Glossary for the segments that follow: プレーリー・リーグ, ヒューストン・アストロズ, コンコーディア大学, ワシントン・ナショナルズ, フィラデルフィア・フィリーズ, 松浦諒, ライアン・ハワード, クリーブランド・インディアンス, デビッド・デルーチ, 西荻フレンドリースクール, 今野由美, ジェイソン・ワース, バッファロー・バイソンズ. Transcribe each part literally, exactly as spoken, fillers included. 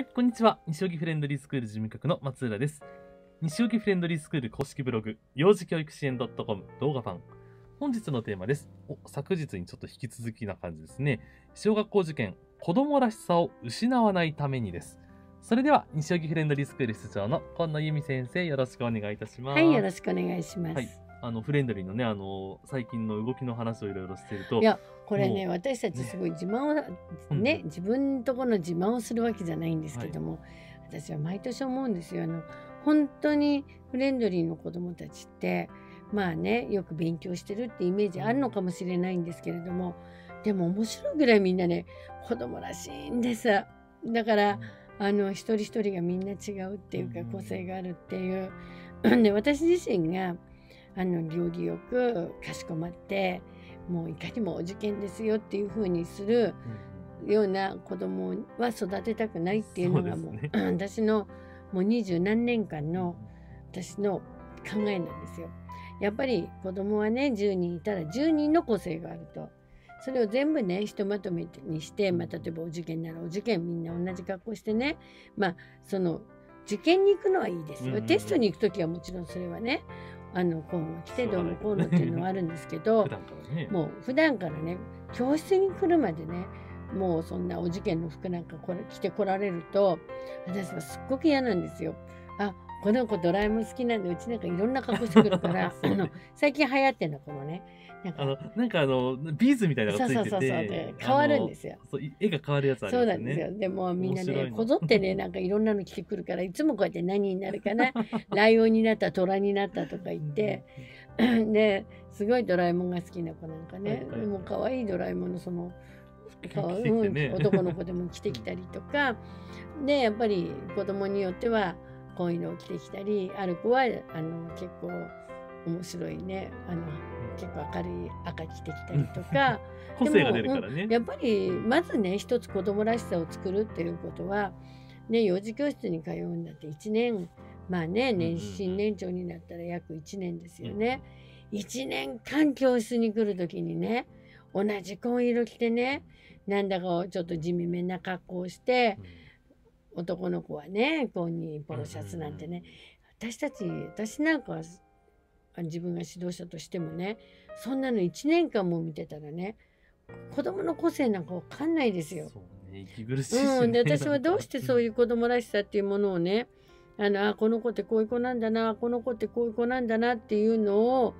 はい、こんにちは。西荻フレンドリースクール事務局の松浦です。西荻フレンドリースクール公式ブログ、幼児教育支援 .com 動画版。本日のテーマです。お、昨日にちょっと引き続きな感じですね。小学校受験、子供らしさを失わないためにです。それでは、西荻フレンドリースクール室長の今野由美先生、よろしくお願いいたします。はい、よろしくお願いします。はいあのフレンドリーのねあの最近の動きの話をいろいろしてるといやこれね私たちすごい自慢をね、ね、自分のところの自慢をするわけじゃないんですけども、はい、私は毎年思うんですよ。あの本当にフレンドリーの子どもたちってまあねよく勉強してるってイメージあるのかもしれないんですけれども、でも面白いぐらいみんなね子供らしいんです。だから、うん、あの一人一人がみんな違うっていうか、個性があるっていう、うん、で私自身があの行儀よくかしこまってもういかにもお受験ですよっていう風にするような子供は育てたくないっていうのがもう、ね、私のもう二十何年間の私の考えなんですよ。やっぱり子供はねじゅうにんいたらじゅうにんの個性があると、それを全部ねひとまとめにして、まあ、例えばお受験ならお受験みんな同じ格好してね、まあその受験に行くのはいいですよ。テストに行く時はもちろんそれはねあのこうも来てどうもこうのっていうのはあるんですけどもう普段からね教室に来るまでねもうそんなお受験の服なんかこれ着てこられると私はすっごく嫌なんですよ。あ、この子ドラえもん好きなんでうちなんかいろんな格好してくるから、ね、あの最近流行ってんのこのねなんかあのなんかあのビーズみたいなのがついててそうそうそうで変わるんですよ。そう絵が変わるやつあるんですよね。そうなんですよ。でもみんなねこぞってねなんかいろんなの着てくるからいつもこうやって何になるかなライオンになった虎になったとか言ってですごいドラえもんが好きな子なんかねでも可愛いドラえもんのそのうん、男の子でも着てきたりとかでやっぱり子供によってはこういうのを着てきたりある子はあの結構面白いねあの結構明るい赤着てきたりとか個性が出るからね、うん、やっぱりまずね一つ子供らしさを作るっていうことは、ね、幼児教室に通うんだっていちねんまあね年新年長になったら約いちねんですよね。いちねんかん教室に来る時にね同じ紺色着てねなんだかちょっと地味めな格好をして、うん、男の子はね紺にポロシャツなんてね私たち私なんかは自分が指導者としてもねそんなのいちねんかんも見てたらね子どもの個性なんか分かんないですよ。そうね、息苦しいですね。うん、で私はどうしてそういう子どもらしさっていうものをねあのあこの子ってこういう子なんだなこの子ってこういう子なんだなっていうのを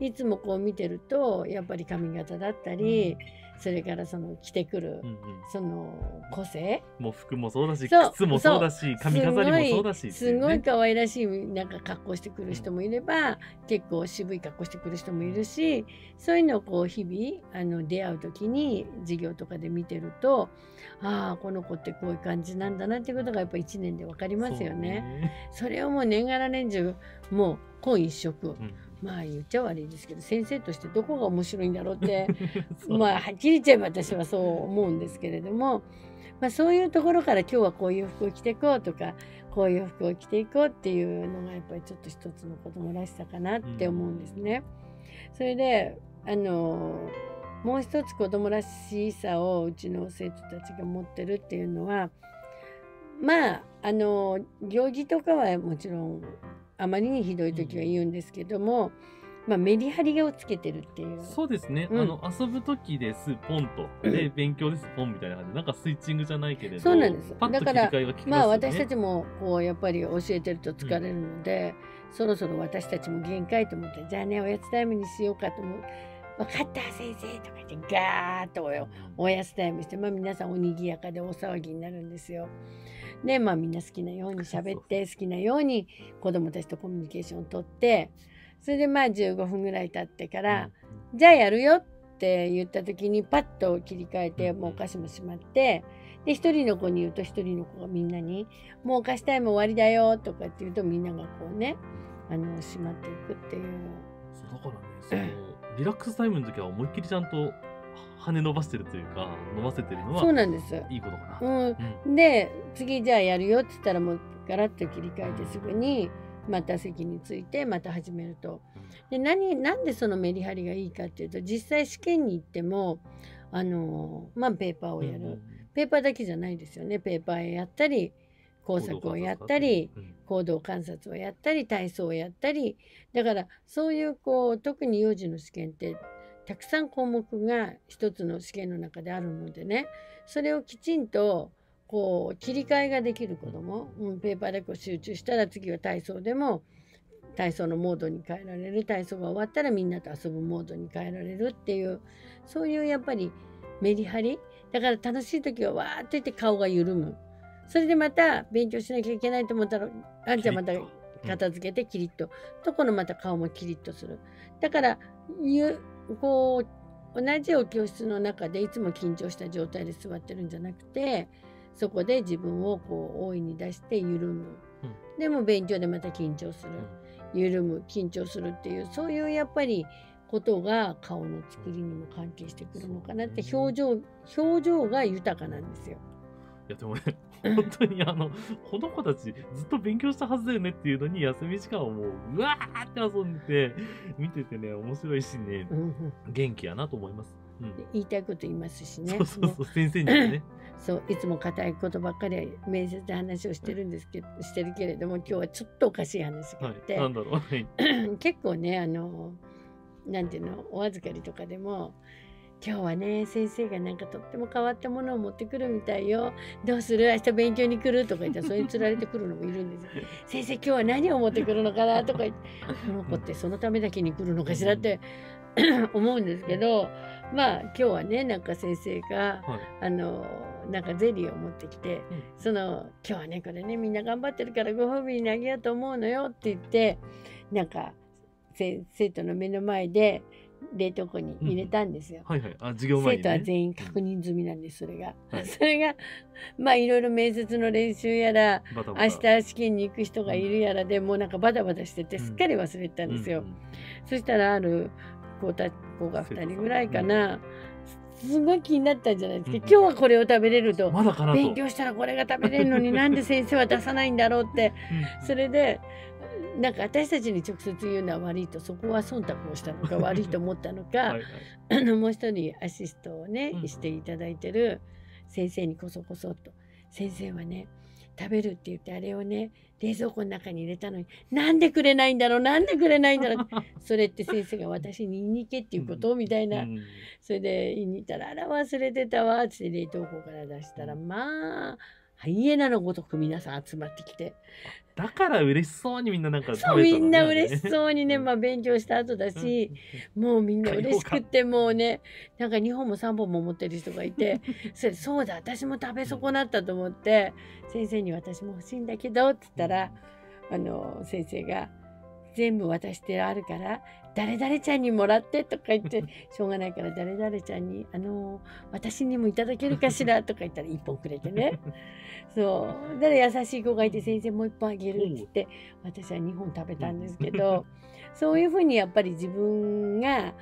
いつもこう見てるとやっぱり髪型だったり、うん、それからその着てくる、うんうん、その個性もう服もそうだし靴もそうだし髪飾りもそうだしすごい可愛らしいなんか格好してくる人もいれば、うん、結構渋い格好してくる人もいるしそういうのをこう日々あの出会う時に授業とかで見てるとああこの子ってこういう感じなんだなっていうことがやっぱいちねんで分かりますよね。それをもう年がら年中もう今一色、うん、まあ言っちゃ悪いですけど先生としてどこが面白いんだろうってまあはっきり言っちゃえば私はそう思うんですけれども、まあ、そういうところから今日はこういう服を着ていこうとかこういう服を着ていこうっていうのがやっぱりちょっと一つの子どもらしさかなって思うんですね。うん、それであのもう一つ子どもらしさをうちの生徒たちが持ってるっていうのはまああの行事とかはもちろんあまりにひどい時は言うんですけども、うん、まあ、メリハリをつけてるっていうそうですね、うん、あの遊ぶ時ですポンとで勉強ですポンみたいな感じなんかスイッチングじゃないけれどそうなんですだから、まあ、私たちもこうやっぱり教えてると疲れるので、うん、そろそろ私たちも限界と思ってじゃあねおやつタイムにしようかと思う。分かった先生とか言ってガーッとおやつタイムして、まあ、皆さんおにぎやかで大騒ぎになるんですよ。でまあみんな好きなように喋って好きなように子どもたちとコミュニケーションをとってそれでまあじゅうごふんぐらい経ってから「じゃあやるよ」って言った時にパッと切り替えてもうお菓子もしまってでひとりの子に言うとひとりの子がみんなに「もうお菓子タイム終わりだよ」とかって言うとみんながこうねあのしまっていくっていう。だからねリラックスタイムの時は思いっきりちゃんと羽伸ばしてるというか伸ばせてるのはそうなんですいいことかな、うんうん、で次じゃあやるよって言ったらもうガラッと切り替えてすぐにまた席についてまた始めるとで何なんでそのメリハリがいいかっていうと実際試験に行ってもあのまあペーパーをやる、うん、ペーパーだけじゃないですよね。ペーパーやったり工作をやったり、行動観察をやったり、体操をやったり、だからそういうこう特に幼児の試験ってたくさん項目が一つの試験の中であるのでね、それをきちんとこう切り替えができる子ども、うん、ペーパーだけを集中したら次は体操でも体操のモードに変えられる、体操が終わったらみんなと遊ぶモードに変えられるっていう、そういうやっぱりメリハリだから、楽しい時はわーって言って顔が緩む、それでまた勉強しなきゃいけないと思ったらあんちゃんまた片付けてキリッと、とこのまた顔もキリッとする。だからこう同じお教室の中でいつも緊張した状態で座ってるんじゃなくて、そこで自分をこう大いに出して緩む、うん、でも勉強でまた緊張する、うん、緩む、緊張するっていう、そういうやっぱりことが顔の作りにも関係してくるのかなって、うん、表情表情が豊かなんですよ。いやでもね、本当にあのこの子たちずっと勉強したはずだよねっていうのに、休み時間をもううわーって遊んでて見ててね、面白いしね、うん、元気やなと思います。うん、言いたいこと言いますしね、先生にねそういつも固いことばっかり面接で話をしてるんですけど、はい、してるけれども今日はちょっとおかしい話があって、はい、なんだろう、はい、結構ね、あのなんていうの、お預かりとかでも今日はね先生がなんかとっても変わったものを持ってくるみたいよ、どうする明日勉強に来るとか言ったら、それにつられてくるのもいるんですよ先生今日は何を持ってくるのかなとか言ってこの子ってそのためだけに来るのかしらって思うんですけど、まあ今日はねなんか先生が、はい、あのなんかゼリーを持ってきて、うん、その今日はねこれねみんな頑張ってるからご褒美にあげようと思うのよって言って、なんか生徒の目の前で冷凍庫に入れたんですよ。生徒は全員確認済みなんですそれが、はい、それがまあいろいろ面接の練習やらバタバタ明日試験に行く人がいるやらで、うん、もうなんかバタバタしててすっかり忘れてたんですよ、うんうん、そしたらある子た子がふたりぐらいかな、うん、すごい気になったんじゃないですか、うん、今日はこれを食べれると、まだかなと勉強したらこれが食べれるのになんで先生は出さないんだろうってうん、それでなんか私たちに直接言うのは悪いと、そこは忖度をしたのか悪いと思ったのかはい、はい、あのもう一人アシストをねしていただいてる先生にこそこそっと「先生はね食べるって言ってあれをね冷蔵庫の中に入れたのになんでくれないんだろうなんでくれないんだろうそれって先生が私に言いに行けっていうことみたいな、それで言いに行ったら「あら忘れてたわ」って冷凍庫から出したら、まあハイエナのごとく皆さん集まってきて。だから嬉しそうにみんななんか食べたのね。そうみんな嬉しそうにね、まあ勉強した後だし、うん、もうみんな嬉しくってもうね、なんかにほんもさんぼんも持ってる人がいて、それそうだ私も食べ損なったと思って、うん、先生に私も欲しいんだけどって言ったら、あの先生が全部渡してあるから誰々ちゃんにもらってとか言ってしょうがないから誰々ちゃんにあの私にもいただけるかしらとか言ったらいっぽんくれてねそうだから優しい子がいて先生もういっぽんあげるって言って私はにほん食べたんですけどそういうふうにやっぱり自分が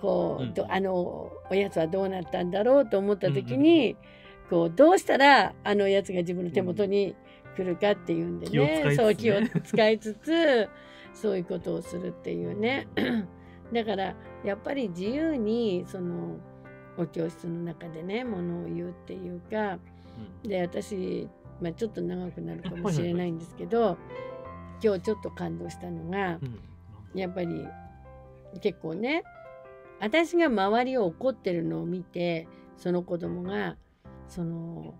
こうあのおやつはどうなったんだろうと思った時にこうどうしたらあのおやつが自分の手元に来るかっていうんでね、そう気を使いつつそういうことをするっていうねだからやっぱり自由にそのお教室の中でねものを言うっていうかで、私、まあ、ちょっと長くなるかもしれないんですけど今日ちょっと感動したのがやっぱり結構ね私が周りを怒ってるのを見てその子供がその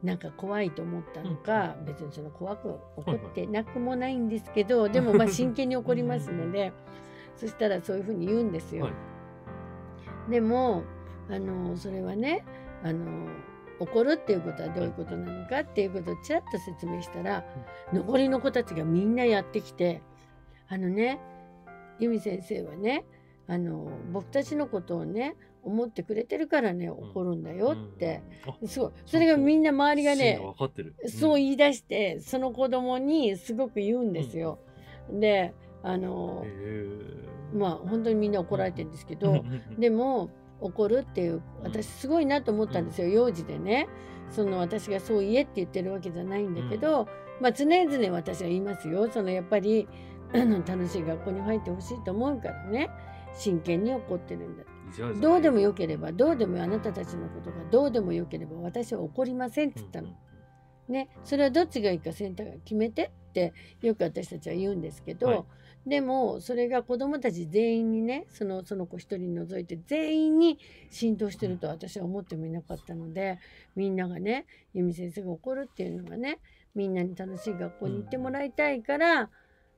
なんか怖いと思ったのか、うん、別にその怖く怒ってなくもないんですけど、はいはい、でもまあ真剣に怒りますのでそしたらそういうふうに言うんですよ。はい、でもあのそれはねあの怒るっていうことはどういうことなのかっていうことをちらっと説明したら、うん、残りの子たちがみんなやってきてあのね由美先生はねあの僕たちのことをね思ってくれてるからね怒るんだよって、うん、すごいそれがみんな周りがねそう言い出してその子供にすごく言うんですよ。うん、であのまあ本当にみんな怒られてるんですけどでも怒るっていう私すごいなと思ったんですよ。幼児でねその私がそう言えって言ってるわけじゃないんだけど、うん、まあ常々私は言いますよ。そのやっぱり楽しい学校に入ってほしいと思うからね真剣に怒ってるんだどうでもよければどうでもあなたたちのことがどうでもよければ私は怒りませんって言ったの。ね、それはどっちがいいかセンターが決めてってよく私たちは言うんですけど、はい、でもそれが子どもたち全員にね、その、その子一人除いて全員に浸透してるとは私は思ってもいなかったので、みんながね、由美先生が怒るっていうのがね、みんなに楽しい学校に行ってもらいたいから、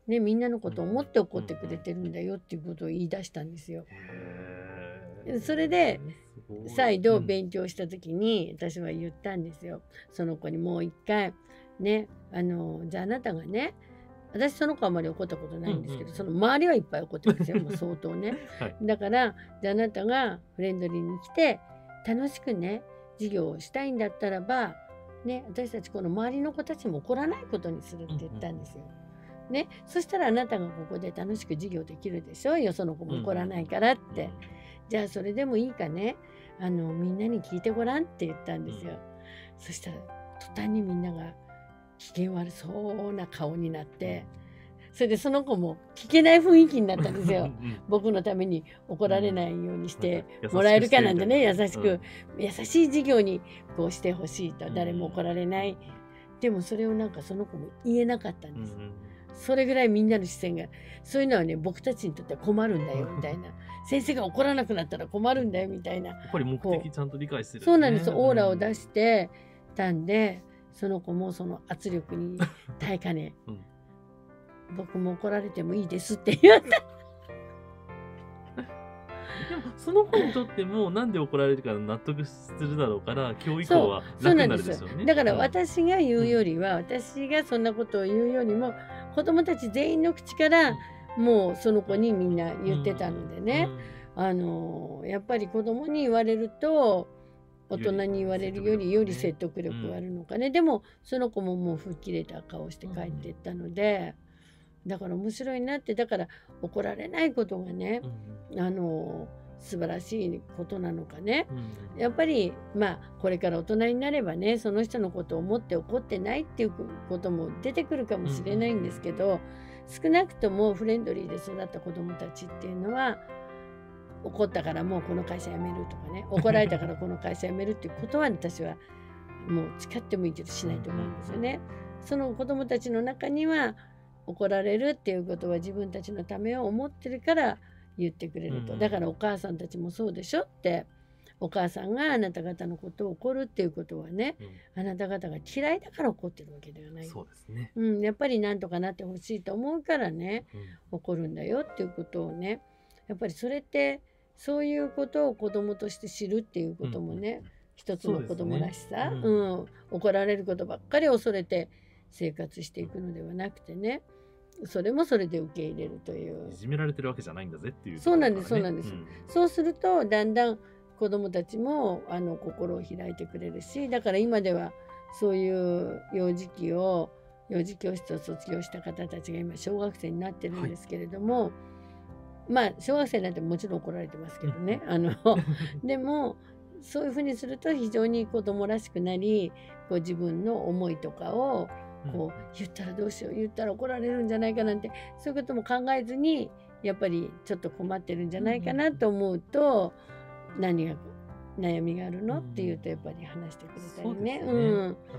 ね、みんなのことを思って怒ってくれてるんだよっていうことを言い出したんですよ。それで再度勉強した時に私は言ったんですよ。その子にもう一回ね、あのじゃああなたがね、私その子あまり怒ったことないんですけど、うんうん、その周りはいっぱい怒ってますよ、もう相当ね、はい、だからじゃああなたがフレンドリーに来て楽しくね授業をしたいんだったらば、ね、私たちこの周りの子たちも怒らないことにするって言ったんですよ。ね、そしたらあなたがここで楽しく授業できるでしょうよ、その子も怒らないからって、うんうん、じゃあそれでもいいかね、あのみんなに聞いてごらんって言ったんですよ。うん、そしたら途端にみんなが機嫌悪そうな顔になって、それでその子も聞けない雰囲気になったんですよ。うん、僕のために怒られないようにしてもらえるかなんてね、優しく、うん、優しい授業にこうしてほしいと、誰も怒られない、うん、でもそれをなんかその子も言えなかったんです。うんうん、それぐらいみんなの視線が、そういうのはね、僕たちにとっては困るんだよみたいな先生が怒らなくなったら困るんだよみたいな、やっぱり目的ちゃんと理解してる、ね、そうなんです、オーラを出してたんで、その子もその圧力に耐えかね、うん、僕も怒られてもいいですって言ったでもその子にとってもなんで怒られるか納得するだろうから今日以降は楽になるでしょうね。だから私が言うよりは、うん、私がそんなことを言うよりも子どもたち全員の口からもうその子にみんな言ってたのでね、うんうん、あのやっぱり子どもに言われると大人に言われるよりより説得力があるのかね、うん、でもその子ももう吹っ切れた顔して帰っていったので、だから面白いなって、だから怒られないことがね、うん、あの素晴らしいことなのかね、うん、やっぱりまあこれから大人になればね、その人のことを思って怒ってないっていうことも出てくるかもしれないんですけど、うん、少なくともフレンドリーで育った子どもたちっていうのは、怒ったからもうこの会社辞めるとかね、怒られたからこの会社辞めるっていうことは私はもう誓ってもいいけどしないと思うんですよね。その子どもたちの中には怒られるっていうことは自分たちのためを思ってるから言ってくれると、だからお母さんたちもそうでしょって、お母さんがあなた方のことを怒るっていうことはね、うん、あなた方が嫌いだから怒ってるわけではない、そうですね、うん、やっぱりなんとかなってほしいと思うからね、うん、怒るんだよっていうことをね、やっぱりそれってそういうことを子供として知るっていうこともね、うん、一つの子供らしさ、うんうん、怒られることばっかり恐れて生活していくのではなくてね、それもそれで受け入れるという、いじめられてるわけじゃないんだぜっていう、ね、そうなんです、そうなんです、うん、そうするとだんだん子どもたちもあの心を開いてくれるし、だから今ではそういう幼児期を幼児教室を卒業した方たちが今小学生になってるんですけれども、はい、まあ小学生なんてもちろん怒られてますけどねあのでもそういうふうにすると非常に子どもらしくなり、こう自分の思いとかをこう言ったらどうしよう、言ったら怒られるんじゃないかなんて、そういうことも考えずにやっぱりちょっと困ってるんじゃないかなと思うと、何が悩みがあるのって言うとやっぱり話してくれたりね、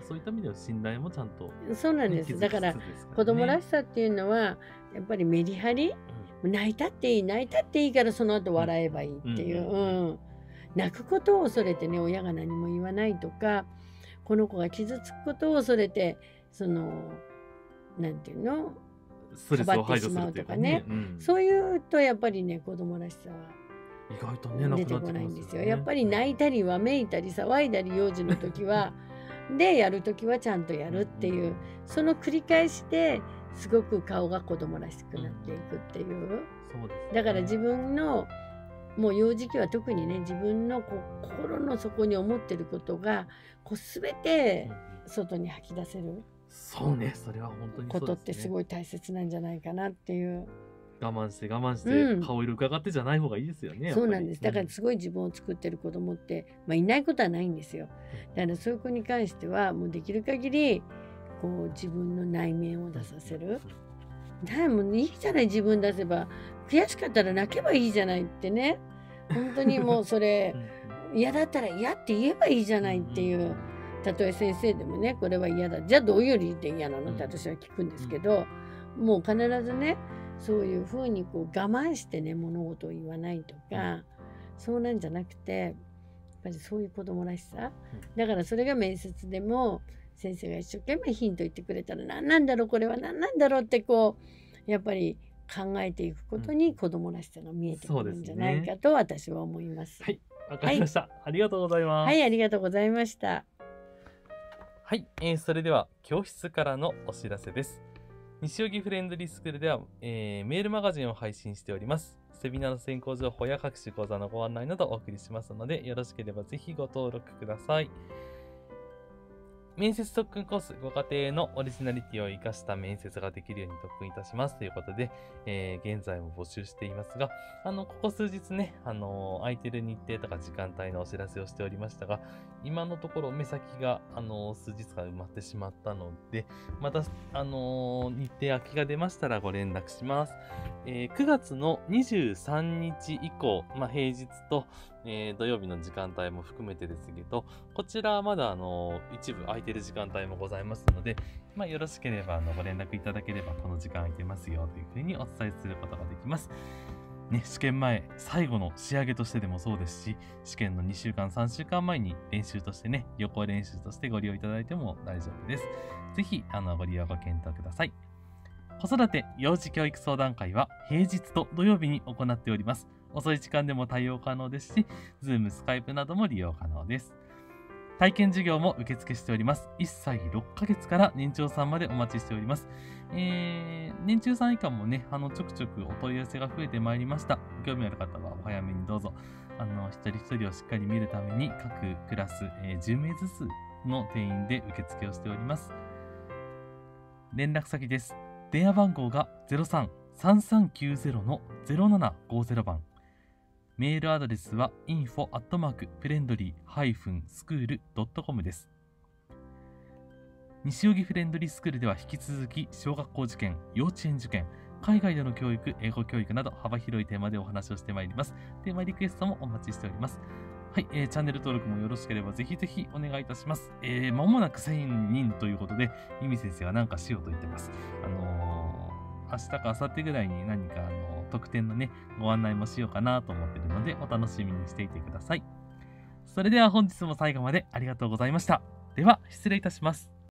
そういった意味では信頼もちゃんと、そうなんです、だから子供らしさっていうのはやっぱりメリハリ、泣いたっていい、泣いたっていいからその後笑えばいいっていう、泣くことを恐れてね親が何も言わないとか、この子が傷つくことを恐れてそのなんていうのかばってしまうとかね、そういうとやっぱりね子供らしさは出てこないんですよ。やっぱり泣いたりわめいたり騒いだり幼児の時はでやる時はちゃんとやるっていう、その繰り返しですごく顔が子供らしくなっていくっていう、だから自分のもう幼児期は特にね、自分のこう心の底に思ってることがこう全て外に吐き出せる。そうね、それは本当にことってすごい大切なんじゃないかなっていう、我慢して我慢して顔色伺ってじゃない方がいいですよね、うん、そうなんです、だからすごい自分を作ってる子供って、まあ、いないことはないんですよ。だからそういう子に関してはもうできる限りこう自分の内面を出させる、だもいいじゃない、自分出せば、悔しかったら泣けばいいじゃないってね、本当にもうそれ嫌だったら嫌って言えばいいじゃないっていう、たとえ先生でもね、これは嫌だ、じゃあどういう理由で嫌なのって私は聞くんですけど、うん、もう必ずね、そういうふうにこう我慢してね物事を言わないとか、そうなんじゃなくて、やっぱりそういう子供らしさ、うん、だからそれが面接でも先生が一生懸命ヒント言ってくれたら、何なんだろうこれは、何なんだろうってこうやっぱり考えていくことに子供らしさが見えてくるんじゃないかと私は思います。はい、わかりました。ありがとうございます。はい、ありがとうございました。はい、えー、それでは教室からのお知らせです。西荻フレンドリースクールでは、えー、メールマガジンを配信しております。セミナーの選考情報や各種講座のご案内などお送りしますので、よろしければぜひご登録ください。面接特訓コース、ご家庭のオリジナリティを生かした面接ができるように特訓いたしますということで、えー、現在も募集していますが、あのここ数日ね、あのー、空いてる日程とか時間帯のお知らせをしておりましたが、今のところ目先が、あのー、数日間埋まってしまったので、また、あのー、日程空きが出ましたらご連絡します。えー、くがつのにじゅうさんにち以降、まあ、平日と、えー、土曜日の時間帯も含めてですけど、こちらはまだあの一部空いてる時間帯もございますので、まあ、よろしければあのご連絡いただければこの時間空いてますよというふうにお伝えすることができます。ね、試験前最後の仕上げとしてでもそうですし、試験のにしゅうかんさんしゅうかんまえに練習としてね、予行練習としてご利用いただいても大丈夫です。ぜひあのご利用ご検討ください。子育て幼児教育相談会は平日と土曜日に行っております。遅い時間でも対応可能ですし、Zoom、Skype なども利用可能です。体験授業も受付しております。いっさいろっかげつから年長さんまでお待ちしております。えー、年中さん以下もね、あのちょくちょくお問い合わせが増えてまいりました。興味ある方はお早めにどうぞ。あの一人一人をしっかり見るために各クラス、えー、じゅうめいずつの定員で受付をしております。連絡先です。電話番号が ゼロさん さんさんきゅうゼロ ゼロななごゼロ 番。メールアドレスは インフォ アットマーク フレンドリー スクール ドットコム です。西荻フレンドリースクールでは引き続き小学校受験、幼稚園受験、海外での教育、英語教育など幅広いテーマでお話をしてまいります。テーマリクエストもお待ちしております。はい、えー、チャンネル登録もよろしければぜひぜひお願いいたします。えー、間もなくせんにんということで、ゆみ先生は何かしようと言ってます。あのー、明日か明後日ぐらいに何か、あのー、特典のね、ご案内もしようかなと思っているので、お楽しみにしていてください。それでは本日も最後までありがとうございました。では、失礼いたします。